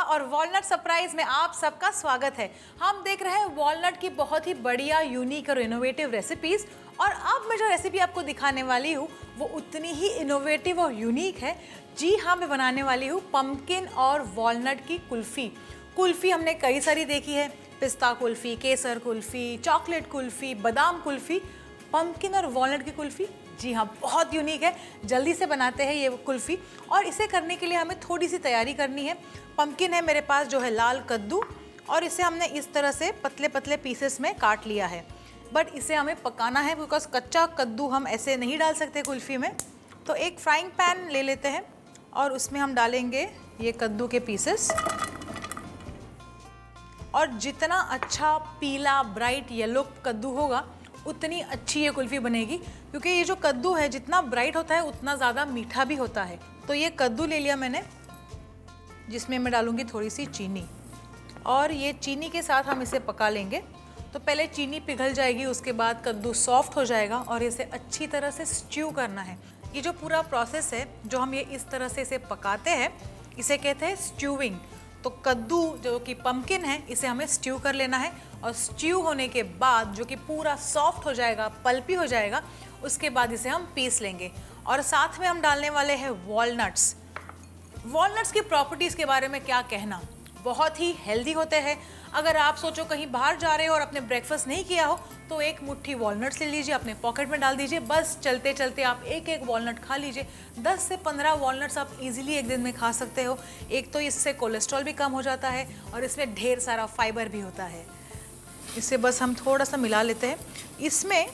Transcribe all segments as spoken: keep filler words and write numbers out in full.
हुआ और walnut surprise में आप सबका स्वागत है। हम देख रहे हैं वॉलनट की बहुत ही बढ़िया, यूनिक और इनोवेटिव रेसिपीज। और अब मैं जो रेसिपी आपको दिखाने वाली हूँ वो उतनी ही इनोवेटिव और यूनिक है। जी हाँ, मैं बनाने वाली हूँ पम्पकिन और वॉलनट की कुल्फ़ी। कुल्फ़ी हमने कई सारी देखी है, पिस्ता कुल्फ़ी, केसर कुल्फ़ी, चॉकलेट कुल्फ़ी, बादाम कुल्फ़ी। पम्पकिन और वॉलनट की कुल्फ़ी, जी हाँ, बहुत यूनिक है। जल्दी से बनाते हैं ये कुल्फ़ी। और इसे करने के लिए हमें थोड़ी सी तैयारी करनी है। पम्पकिन है मेरे पास जो है लाल कद्दू, और इसे हमने इस तरह से पतले पतले पीसेस में काट लिया है। बट इसे हमें पकाना है बिकॉज कच्चा कद्दू हम ऐसे नहीं डाल सकते कुल्फ़ी में। तो एक फ्राइंग पैन ले लेते हैं और उसमें हम डालेंगे ये कद्दू के पीसेस। और जितना अच्छा पीला ब्राइट येलो कद्दू होगा उतनी अच्छी ये कुल्फ़ी बनेगी, क्योंकि ये जो कद्दू है जितना ब्राइट होता है उतना ज़्यादा मीठा भी होता है। तो ये कद्दू ले लिया मैंने, जिसमें मैं डालूँगी थोड़ी सी चीनी, और ये चीनी के साथ हम इसे पका लेंगे। तो पहले चीनी पिघल जाएगी, उसके बाद कद्दू सॉफ्ट हो जाएगा और इसे अच्छी तरह से स्ट्यू करना है। ये जो पूरा प्रोसेस है, जो हम ये इस तरह से इसे पकाते हैं, इसे कहते हैं स्ट्यूइंग। तो कद्दू जो कि पम्पकिन है इसे हमें स्ट्यू कर लेना है, और स्ट्यू होने के बाद जो कि पूरा सॉफ्ट हो जाएगा, पल्पी हो जाएगा, उसके बाद इसे हम पीस लेंगे। और साथ में हम डालने वाले हैं वॉलनट्स। वॉलनट्स की प्रॉपर्टीज़ के बारे में क्या कहना, बहुत ही हेल्दी होते हैं। अगर आप सोचो कहीं बाहर जा रहे हो और आपने ब्रेकफास्ट नहीं किया हो तो एक मुट्ठी वॉलनट्स ले लीजिए, अपने पॉकेट में डाल दीजिए। बस चलते चलते आप एक एक वॉलनट खा लीजिए। दस से पंद्रह वॉलनट्स आप इजीली एक दिन में खा सकते हो। एक तो इससे कोलेस्ट्रॉल भी कम हो जाता है और इसमें ढेर सारा फाइबर भी होता है। इसे बस हम थोड़ा सा मिला लेते हैं। इसमें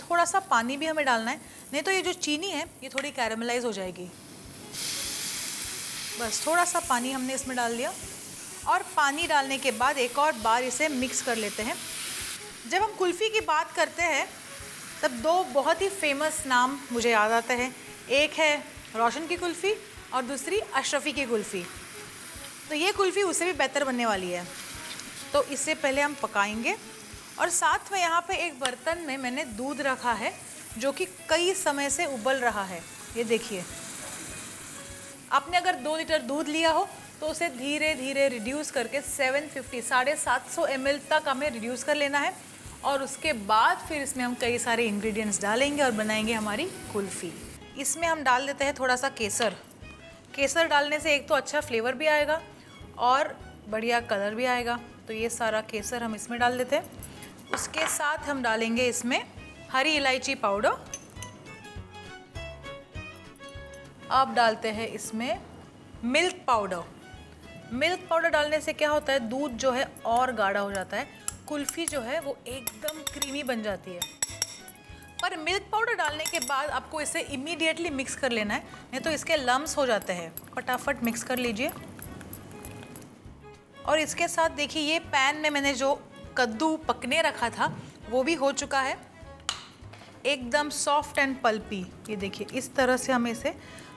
थोड़ा सा पानी भी हमें डालना है, नहीं तो ये जो चीनी है ये थोड़ी कैरामलाइज हो जाएगी। बस थोड़ा सा पानी हमने इसमें डाल दिया, और पानी डालने के बाद एक और बार इसे मिक्स कर लेते हैं। जब हम कुल्फ़ी की बात करते हैं तब दो बहुत ही फेमस नाम मुझे याद आते हैं। एक है रोशन की कुल्फ़ी और दूसरी अशरफ़ी की कुल्फ़ी। तो ये कुल्फ़ी उससे भी बेहतर बनने वाली है। तो इससे पहले हम पकाएंगे। और साथ में यहाँ पे एक बर्तन में मैंने दूध रखा है जो कि कई समय से उबल रहा है। ये देखिए, आपने अगर दो लीटर दूध लिया हो तो उसे धीरे धीरे रिड्यूस करके सेवन फिफ्टी साढ़े सात सौ एम एल तक हमें रिड्यूस कर लेना है। और उसके बाद फिर इसमें हम कई सारे इंग्रेडिएंट्स डालेंगे और बनाएंगे हमारी कुल्फ़ी। इसमें हम डाल देते हैं थोड़ा सा केसर। केसर डालने से एक तो अच्छा फ्लेवर भी आएगा और बढ़िया कलर भी आएगा। तो ये सारा केसर हम इसमें डाल देते हैं। उसके साथ हम डालेंगे इसमें हरी इलायची पाउडर। अब डालते हैं इसमें मिल्क पाउडर। मिल्क पाउडर डालने से क्या होता है, दूध जो है और गाढ़ा हो जाता है, कुल्फ़ी जो है वो एकदम क्रीमी बन जाती है। पर मिल्क पाउडर डालने के बाद आपको इसे इमीडिएटली मिक्स कर लेना है, नहीं तो इसके लम्स हो जाते हैं। फटाफट मिक्स कर लीजिए। और इसके साथ देखिए, ये पैन में मैंने जो कद्दू पकने रखा था वो भी हो चुका है, एकदम सॉफ्ट एंड पल्पी। ये देखिए, इस तरह से हमें इसे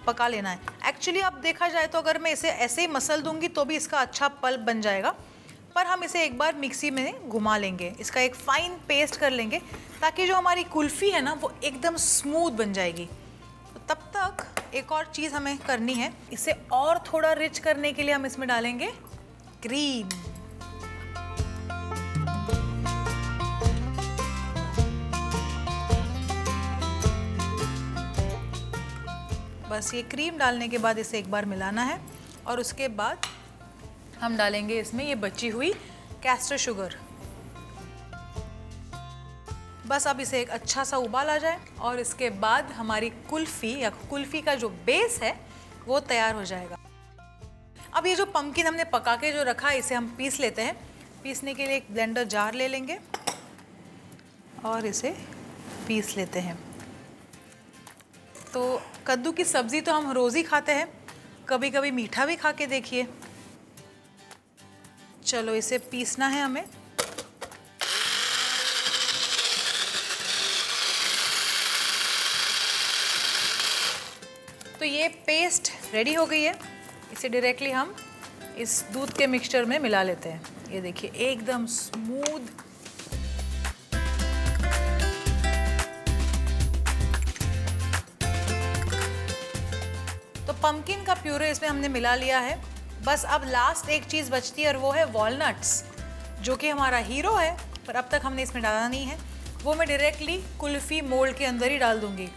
पका लेना है। एक्चुअली अब देखा जाए तो अगर मैं इसे ऐसे ही मसल दूंगी तो भी इसका अच्छा पल्प बन जाएगा, पर हम इसे एक बार मिक्सी में घुमा लेंगे, इसका एक फाइन पेस्ट कर लेंगे, ताकि जो हमारी कुल्फ़ी है ना वो एकदम स्मूथ बन जाएगी। तो तब तक एक और चीज़ हमें करनी है, इसे और थोड़ा रिच करने के लिए हम इसमें डालेंगे क्रीम। बस ये क्रीम डालने के बाद इसे एक बार मिलाना है, और उसके बाद हम डालेंगे इसमें ये बची हुई कैस्टर शुगर। बस अब इसे एक अच्छा सा उबाल आ जाए और इसके बाद हमारी कुल्फ़ी या कुल्फ़ी का जो बेस है वो तैयार हो जाएगा। अब ये जो पम्पकिन हमने पका के जो रखा है इसे हम पीस लेते हैं। पीसने के लिए एक ब्लेंडर जार ले लेंगे और इसे पीस लेते हैं। तो कद्दू की सब्ज़ी तो हम रोज़ ही खाते हैं, कभी कभी मीठा भी खा के देखिए। चलो इसे पीसना है हमें। तो ये पेस्ट रेडी हो गई है। इसे डायरेक्टली हम इस दूध के मिक्सचर में मिला लेते हैं। ये देखिए, एकदम स्मूथ। पम्पकिन का प्यूरे इसमें हमने मिला लिया है। बस अब लास्ट एक चीज़ बचती है और वो है वॉलनट्स, जो कि हमारा हीरो है पर अब तक हमने इसमें डाला नहीं है। वो मैं डायरेक्टली कुल्फ़ी मोल्ड के अंदर ही डाल दूँगी।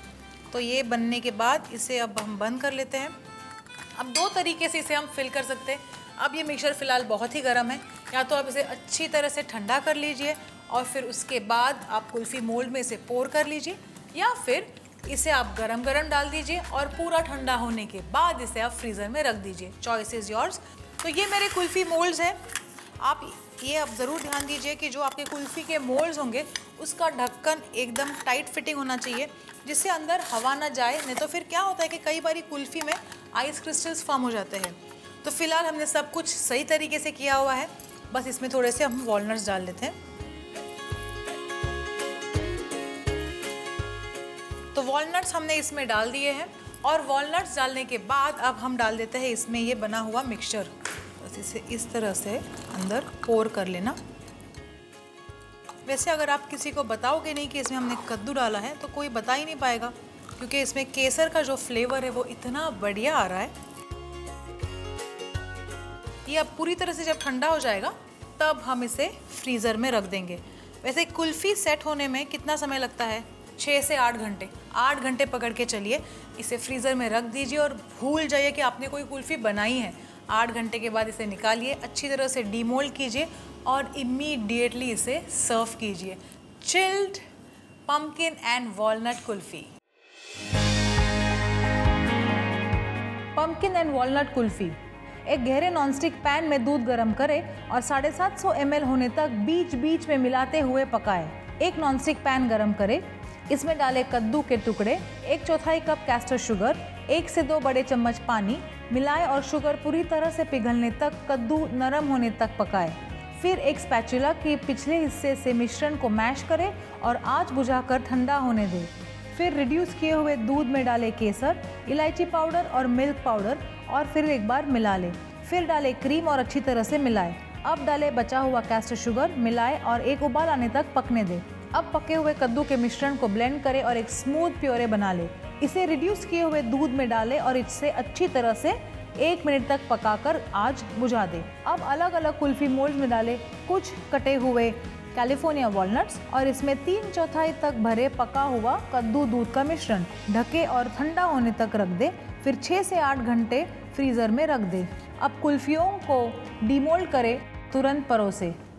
तो ये बनने के बाद इसे अब हम बंद कर लेते हैं। अब दो तरीके से इसे हम फिल कर सकते हैं। अब ये मिक्सचर फ़िलहाल बहुत ही गर्म है, या तो आप इसे अच्छी तरह से ठंडा कर लीजिए और फिर उसके बाद आप कुल्फ़ी मोल्ड में इसे पोर कर लीजिए, या फिर इसे आप गरम गरम डाल दीजिए और पूरा ठंडा होने के बाद इसे आप फ्रीज़र में रख दीजिए। Choice is yours. तो ये मेरे कुल्फ़ी मोल्ड्स हैं। आप ये आप ज़रूर ध्यान दीजिए कि जो आपके कुल्फ़ी के मोल्ड्स होंगे उसका ढक्कन एकदम टाइट फिटिंग होना चाहिए, जिससे अंदर हवा ना जाए, नहीं तो फिर क्या होता है कि कई बार कुल्फ़ी में आइस क्रिस्टल्स फॉर्म हो जाते हैं। तो फ़िलहाल हमने सब कुछ सही तरीके से किया हुआ है, बस इसमें थोड़े से हम वॉलनट्स डाल लेते हैं। तो वॉलनट्स हमने इसमें डाल दिए हैं और वॉलनट्स डालने के बाद अब हम डाल देते हैं इसमें ये बना हुआ मिक्सचर। बस इसे इस तरह से अंदर पोर कर लेना। वैसे अगर आप किसी को बताओगे नहीं कि इसमें हमने कद्दू डाला है तो कोई बता ही नहीं पाएगा, क्योंकि इसमें केसर का जो फ्लेवर है वो इतना बढ़िया आ रहा है। ये अब पूरी तरह से जब ठंडा हो जाएगा तब हम इसे फ्रीज़र में रख देंगे। वैसे कुल्फ़ी सेट होने में कितना समय लगता है? छः से आठ घंटे। आठ घंटे पकड़ के चलिए, इसे फ्रीज़र में रख दीजिए और भूल जाइए कि आपने कोई कुल्फ़ी बनाई है। आठ घंटे के बाद इसे निकालिए, अच्छी तरह से डीमोल्ड कीजिए और इमीडिएटली इसे सर्व कीजिए। Chilled pumpkin and walnut kulfi. Pumpkin and walnut kulfi. एक गहरे नॉनस्टिक पैन में दूध गर्म करें और साढ़े सात सौ एम एल होने तक बीच बीच में मिलाते हुए पकाएं। एक नॉनस्टिक पैन गर्म करें, इसमें डालें कद्दू के टुकड़े, एक चौथाई कप कैस्टर शुगर, एक से दो बड़े चम्मच पानी मिलाएं और शुगर पूरी तरह से पिघलने तक, कद्दू नरम होने तक पकाएं। फिर एक स्पैचुला के पिछले हिस्से से मिश्रण को मैश करें और आँच बुझाकर ठंडा होने दें। फिर रिड्यूस किए हुए दूध में डालें केसर, इलायची पाउडर और मिल्क पाउडर और फिर एक बार मिला लें। फिर डालें क्रीम और अच्छी तरह से मिलाएं। अब डालें बचा हुआ कैस्टर शुगर, मिलाएं और एक उबाल आने तक पकने दें। अब पके हुए कद्दू के मिश्रण को ब्लेंड करें और एक स्मूथ प्योरे बना लें। इसे रिड्यूस किए हुए दूध में डालें और इससे अच्छी तरह से एक मिनट तक पकाकर आँच बुझा दें। अब अलग अलग कुल्फ़ी मोल्ड में डालें कुछ कटे हुए कैलिफोर्निया वॉलनट्स और इसमें तीन चौथाई तक भरे पका हुआ कद्दू दूध का मिश्रण, ढके और ठंडा होने तक रख दें। फिर छः से आठ घंटे फ्रीज़र में रख दें। अब कुल्फ़ियों को डीमोल्ड करें, तुरंत परोसें।